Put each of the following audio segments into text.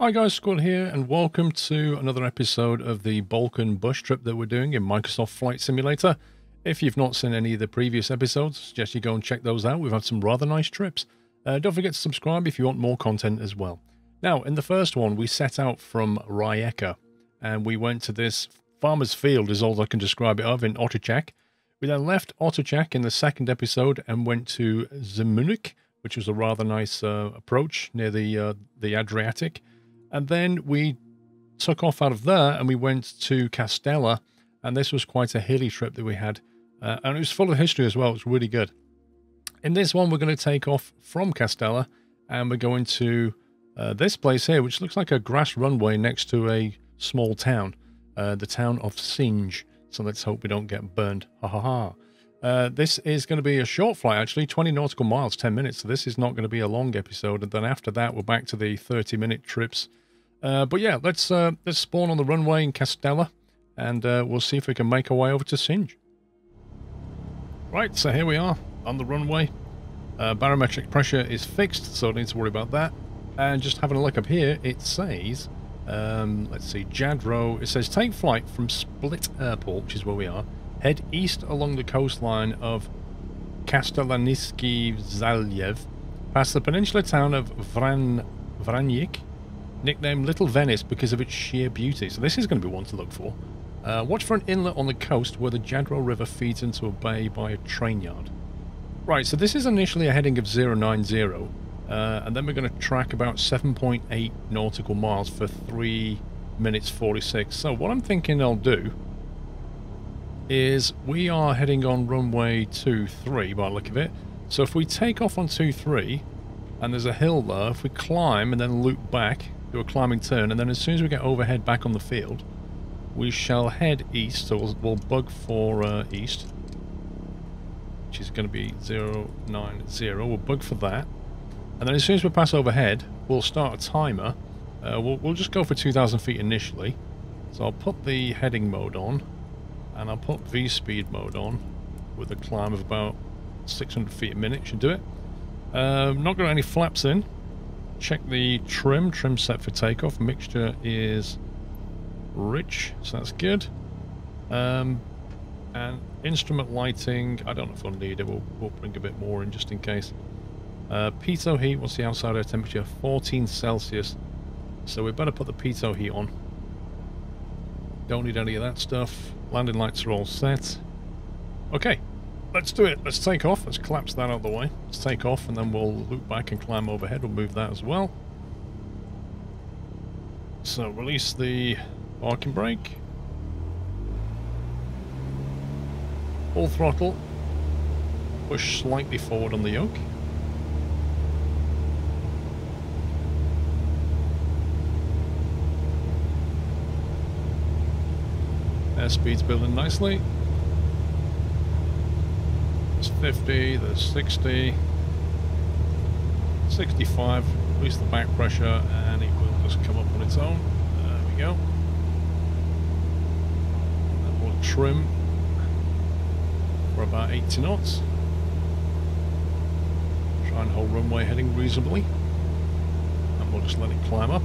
Hi guys, Squad here, and welcome to another episode of the Balkan bus trip that we're doing in Microsoft Flight Simulator. If you've not seen any of the previous episodes, I suggest you go and check those out. We've had some rather nice trips. Don't forget to subscribe if you want more content as well. Now, in the first one, we set out from Rijeka, and we went to this farmer's field, is all I can describe it of, in Otočac. We then left Otočac in the second episode and went to Zemunik, which was a rather nice approach near the Adriatic. And then we took off out of there and we went to Kastela, and this was quite a hilly trip that we had. And it was full of history as well. It was really good. In this one, we're going to take off from Kastela and we're going to this place here, which looks like a grass runway next to a small town, the town of Sinj. So let's hope we don't get burned. Ha ha ha. This is going to be a short flight, actually, 20 nautical miles, 10 minutes. So this is not going to be a long episode. And then after that, we're back to the 30-minute trips. But yeah, let's spawn on the runway in Kastela, and we'll see if we can make our way over to Sinj. Right, so here we are on the runway. Barometric pressure is fixed, so don't need to worry about that. And just having a look up here, it says, let's see, Jadro. It says, take flight from Split Airport, which is where we are. Head east along the coastline of Kastelaniski Zaljev, past the peninsula town of Vran Vranjik, nicknamed Little Venice because of its sheer beauty. So this is going to be one to look for. Watch for an inlet on the coast where the Jadro River feeds into a bay by a train yard. Right, so this is initially a heading of 090, and then we're going to track about 7.8 nautical miles for 3 minutes 46. So what I'm thinking I'll do is we are heading on runway 23 by the look of it. So if we take off on 23 and there's a hill there, if we climb and then loop back, do a climbing turn, and then as soon as we get overhead back on the field, we shall head east. So we'll bug for east, which is going to be 090. We'll bug for that, and then as soon as we pass overhead, we'll start a timer. We'll just go for 2,000 feet initially. So I'll put the heading mode on, and I'll put V-speed mode on with a climb of about 600 feet a minute. Should do it. Not got any flaps in. Check the trim. Trim set for takeoff. Mixture is rich, so that's good. And instrument lighting, I don't know if we'll need it. We'll bring a bit more in just in case. Pitot heat. What's the outside air temperature? 14 Celsius. So we better put the pitot heat on. Don't need any of that stuff. Landing lights are all set. Okay, let's do it. Let's take off. Let's collapse that out of the way. Let's take off, and then we'll loop back and climb overhead. We'll move that as well. So release the parking brake. Full throttle. Push slightly forward on the yoke. Airspeed's building nicely. There's 50, there's 60, 65, release the back pressure, and it will just come up on its own. There we go. And we'll trim for about 80 knots. Try and hold runway heading reasonably. And we'll just let it climb up.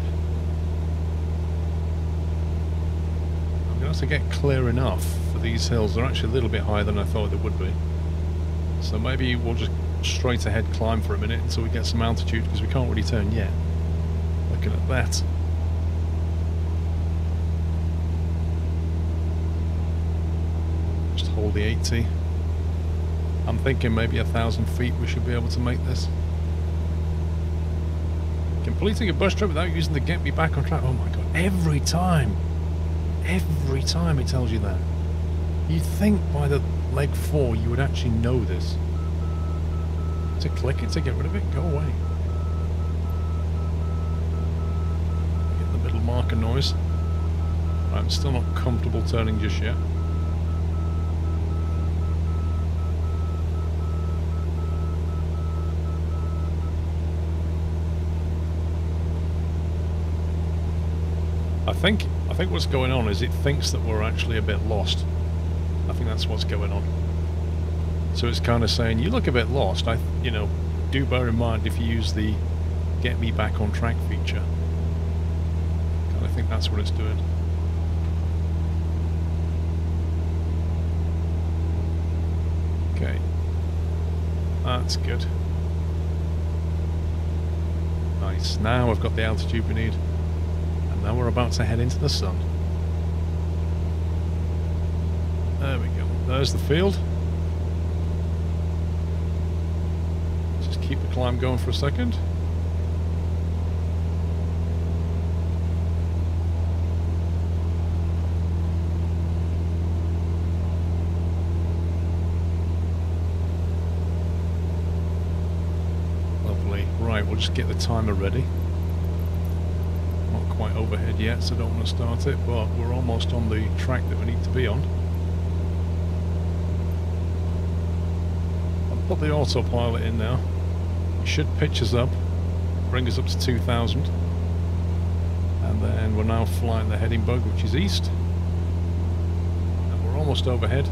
To get clear enough for these hills. They're actually a little bit higher than I thought they would be. So maybe we'll just straight ahead climb for a minute until we get some altitude, because we can't really turn yet. Looking at that. Just hold the 80. I'm thinking maybe 1,000 feet we should be able to make this. Completing a bus trip without using the Get Me Back on Track. Oh my god, every time! Every time it tells you that. You'd think by the leg 4 you would actually know this. To click it, to get rid of it, go away. Get the middle marker noise. I'm still not comfortable turning just yet. I think what's going on is it thinks that we're actually a bit lost. I think that's what's going on. So it's kind of saying, you look a bit lost. You know, do bear in mind if you use the Get Me Back on Track feature, I think that's what it's doing. Okay. That's good. Nice. Now I've got the altitude we need. And now we're about to head into the sun. There we go. There's the field. Let's just keep the climb going for a second. We'll just get the timer ready. Not quite overhead yet, so I don't want to start it, but we're almost on the track that we need to be on. I'll put the autopilot in now. It should pitch us up, bring us up to 2000. And then we're now flying the heading bug, which is east. And we're almost overhead.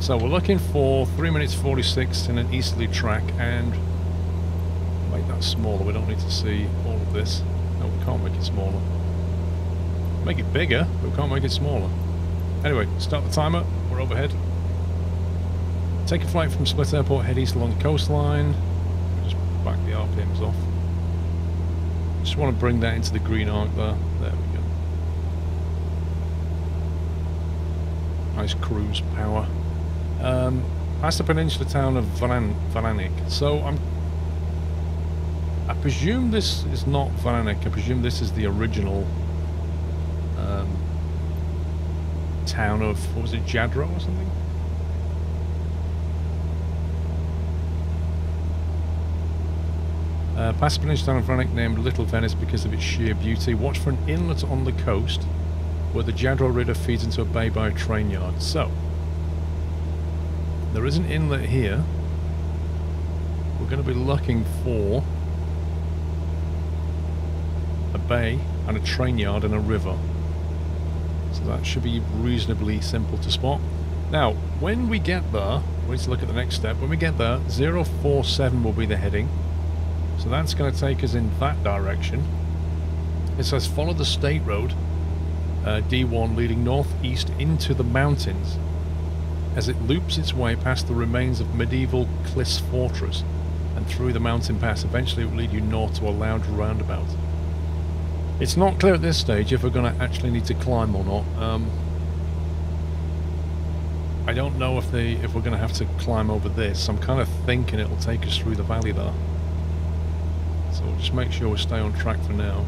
So we're looking for 3 minutes 46 in an easterly track, and make that smaller, we don't need to see all of this. No, we can't make it smaller. Make it bigger, but we can't make it smaller. Anyway, start the timer, we're overhead. Take a flight from Split Airport, head east along the coastline. Just back the RPMs off. Just want to bring that into the green arc there. There we go. Nice cruise power. Past the peninsula town of Vran Vranjik. So I presume this is not Vranjik. I presume this is the original town of, what was it, Jadro or something? Past the peninsula town of Vranjik, named Little Venice because of its sheer beauty. Watch for an inlet on the coast where the Jadro River feeds into a bay by a train yard. So there is an inlet here. We're going to be looking for a bay and a train yard and a river. So that should be reasonably simple to spot. Now, when we get there, we need to look at the next step. When we get there, 047 will be the heading. So that's going to take us in that direction. It says follow the state road, D1, leading northeast into the mountains, as it loops its way past the remains of medieval Klis Fortress and through the mountain pass. Eventually it will lead you north to a loud roundabout. It's not clear at this stage if we're going to actually need to climb or not. I don't know if we're going to have to climb over this. I'm kind of thinking it'll take us through the valley there. So we'll just make sure we stay on track for now.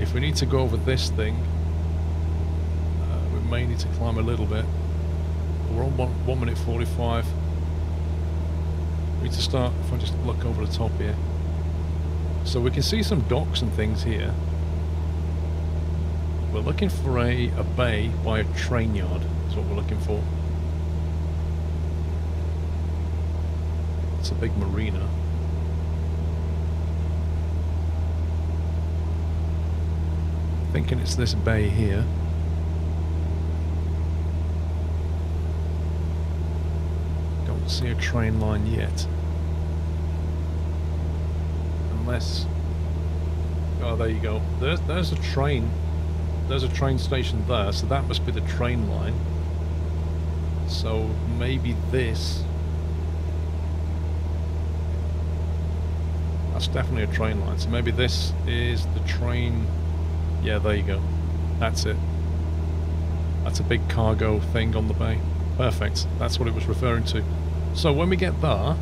If we need to go over this thing, we may need to climb a little bit. We're on 1 minute 45. We need to start, if I just look over the top here. So we can see some docks and things here. We're looking for a bay by a train yard, is what we're looking for. It's a big marina. Thinking it's this bay here. See a train line yet, unless, oh, there you go, there's a train, there's a train station there, so that must be the train line. So maybe this, that's definitely a train line, so maybe this is the train. Yeah, there you go, that's it. That's a big cargo thing on the bay. Perfect, that's what it was referring to. So when we get there,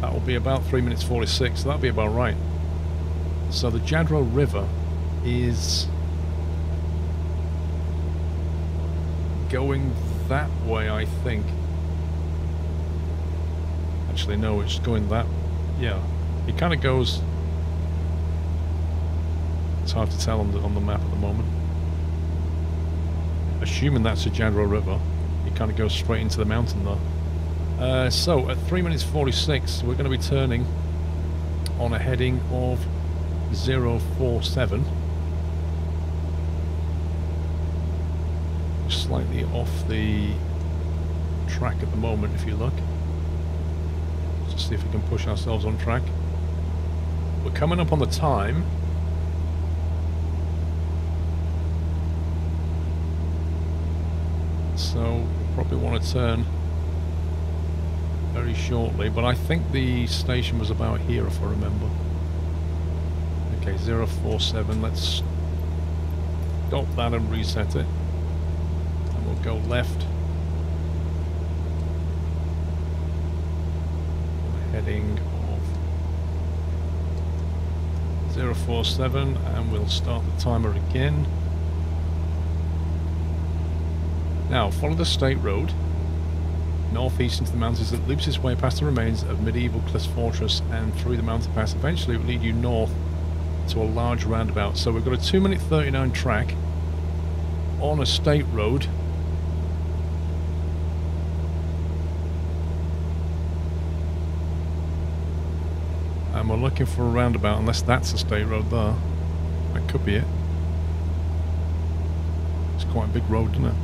that will be about 3 minutes 46, that'll be about right. So the Jadro River is going that way, I think. Actually, no, it's going that, yeah. It kind of goes, it's hard to tell on the map at the moment. Assuming that's the Jadro River. It kind of goes straight into the mountain though. So at 3 minutes 46 we're going to be turning on a heading of 047. Slightly off the track at the moment if you look. to see if we can push ourselves on track. We're coming up on the time. So we'll probably want to turn very shortly, but I think the station was about here if I remember. Okay, 047, let's stop that and reset it. And we'll go left. Heading of 047, and we'll start the timer again. Now follow the state road northeast into the mountains that loops its way past the remains of medieval Klis Fortress and through the mountain pass. Eventually it will lead you north to a large roundabout. So we've got a 2:39 track on a state road. And we're looking for a roundabout, unless that's a state road there. That could be it. It's quite a big road, isn't it?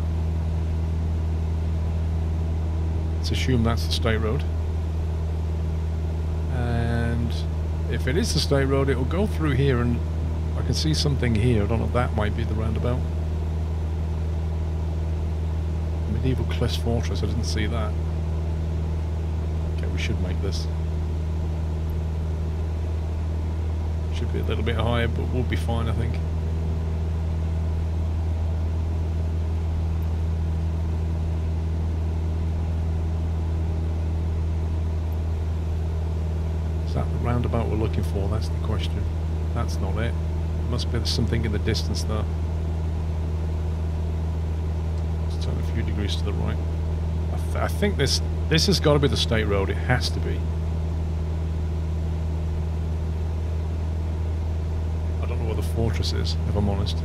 Let's assume that's the state road. And if it is the state road, it'll go through here, and I can see something here. I don't know, that might be the roundabout. Medieval Klis Fortress, I didn't see that. Okay, we should make this. Should be a little bit higher, but we'll be fine, I think. Is that the roundabout we're looking for? That's the question. That's not it. Must be something in the distance there. Let's turn a few degrees to the right. I think this has got to be the state road. It has to be. Fortresses, if I'm honest.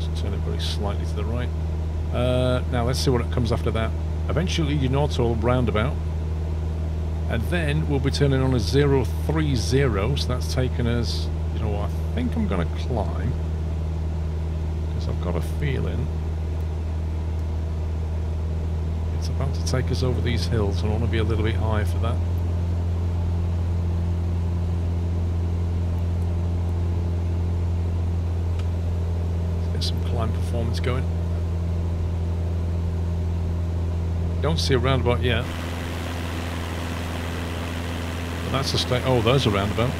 Let's turn it very slightly to the right. Now let's see what comes after that. Eventually you know it's all roundabout, and then we'll be turning on a 030, so that's taken us, you know, I think I'm going to climb, because I've got a feeling it's about to take us over these hills, and I want to be a little bit higher for that. Let's get some climb performance going. Don't see a roundabout yet. But that's a state. Oh, there's a roundabout.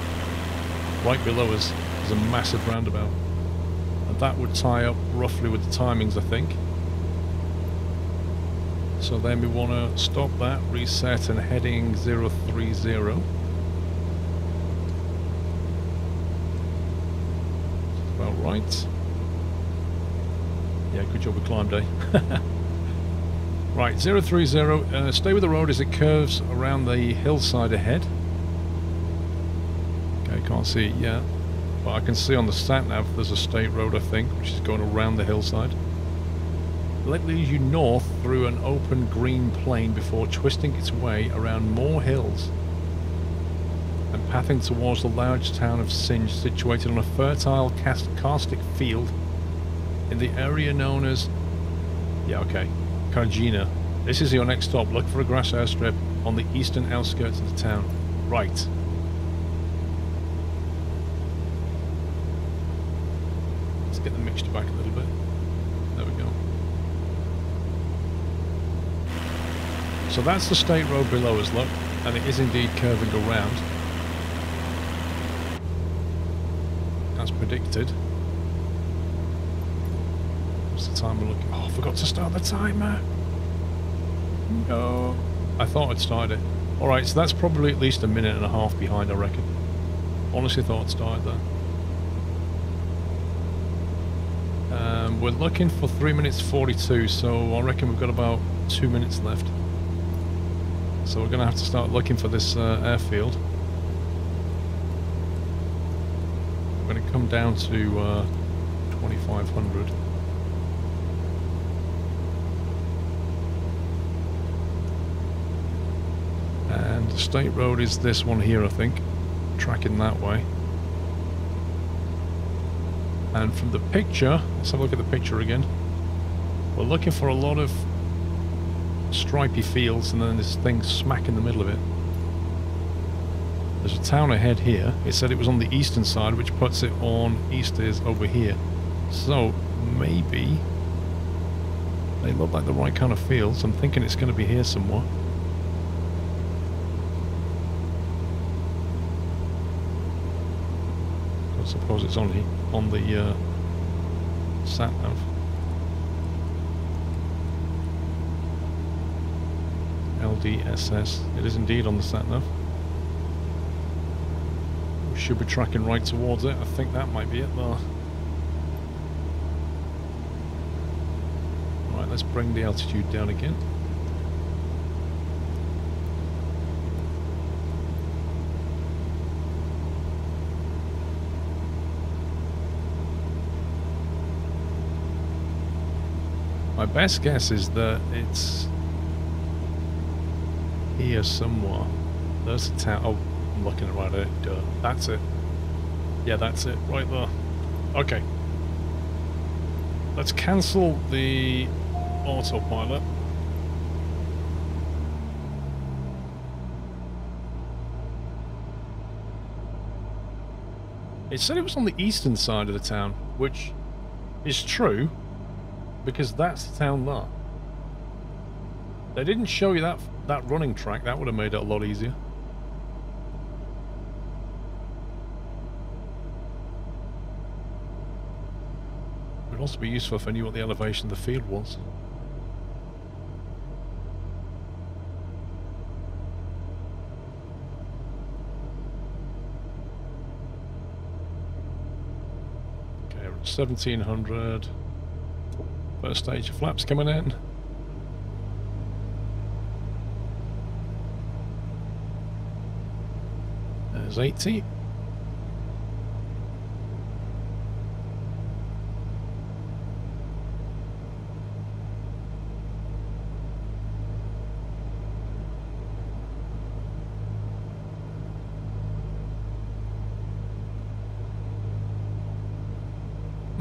Right below us is a massive roundabout. And that would tie up roughly with the timings, I think. So then we want to stop that, reset, and heading 030. About right. Yeah, good job with climb day. Right, 030. Stay with the road as it curves around the hillside ahead. Okay, can't see it yet. But I can see on the sat nav there's a state road, I think, which is going around the hillside. Let lead you north through an open green plain before twisting its way around more hills and pathing towards the large town of Sinj, situated on a fertile karstic field in the area known as, yeah, okay, Cargina. This is your next stop. Look for a grass airstrip on the eastern outskirts of the town. Right. Let's get the mixture back a little bit. There we go. So that's the state road below us, look, and it is indeed curving around. As predicted. What's the time we're looking? Oh, I forgot to start the timer! No. I thought I'd started it. Alright, so that's probably at least 1.5 minutes behind, I reckon. Honestly thought I'd started that. We're looking for 3:42, so I reckon we've got about 2 minutes left. So we're going to have to start looking for this airfield. We're going to come down to 2,500. And the state road is this one here, I think. Tracking that way. And from the picture, let's have a look at the picture again. We're looking for a lot of stripy fields, and then this thing smack in the middle of it. There's a town ahead here. It said it was on the eastern side, which puts it on easters over here. So maybe they look like the right kind of fields. I'm thinking it's going to be here somewhere. I suppose it's only on the sat nav. LDSS. It is indeed on the sat nav. We should be tracking right towards it. I think that might be it though. Right, let's bring the altitude down again. My best guess is that it's here somewhere. There's a town. Oh, I'm looking at right there. That's it. Yeah, that's it. Right there. Okay. Let's cancel the autopilot. It said it was on the eastern side of the town, which is true, because that's the town there. They didn't show you that running track. That would have made it a lot easier. It would also be useful if I knew what the elevation of the field was. Okay, 1700. First stage of flaps coming in. There's 80.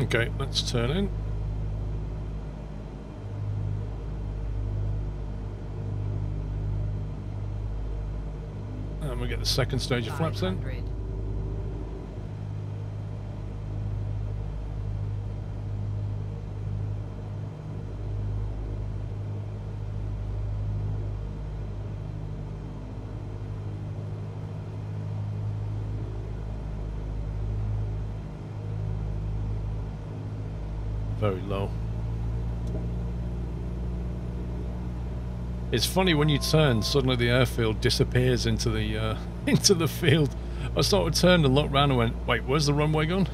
Okay, let's turn in. And we get the second stage of flaps in. Very low. It's funny when you turn, suddenly the airfield disappears into the field. I sort of turned and looked around and went, wait, where's the runway gone?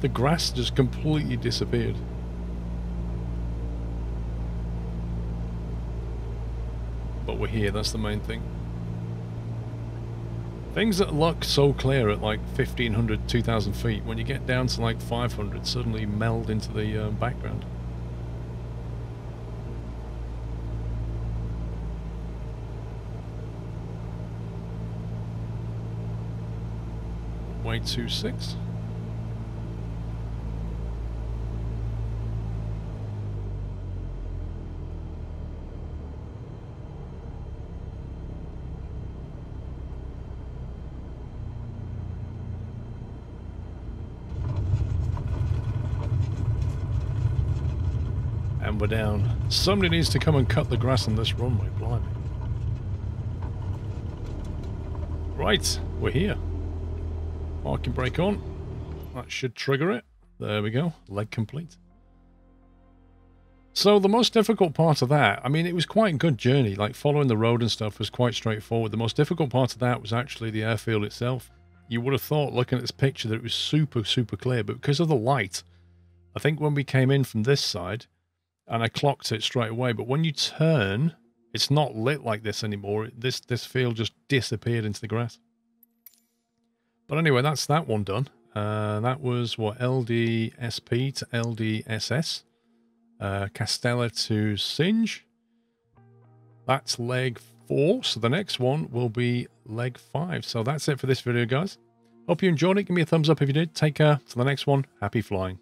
The grass just completely disappeared. But we're here, that's the main thing. Things that look so clear at like 1,500, 2,000 feet, when you get down to like 500, suddenly meld into the background. Way 26. And we're down. Somebody needs to come and cut the grass on this runway, blimey. Right, we're here. Parking brake on. That should trigger it. There we go. Leg complete. So the most difficult part of that, I mean, it was quite a good journey. Like, following the road and stuff was quite straightforward. The most difficult part of that was actually the airfield itself. You would have thought, looking at this picture, that it was super, super clear. But because of the light, I think when we came in from this side, and I clocked it straight away, but when you turn, it's not lit like this anymore. This field just disappeared into the grass. But anyway, that's that one done. That was, what, LDSP to LDSS. Kastela to Sinj. That's leg 4. So the next one will be leg 5. So that's it for this video, guys. Hope you enjoyed it. Give me a thumbs up if you did. Take care. To the next one. Happy flying.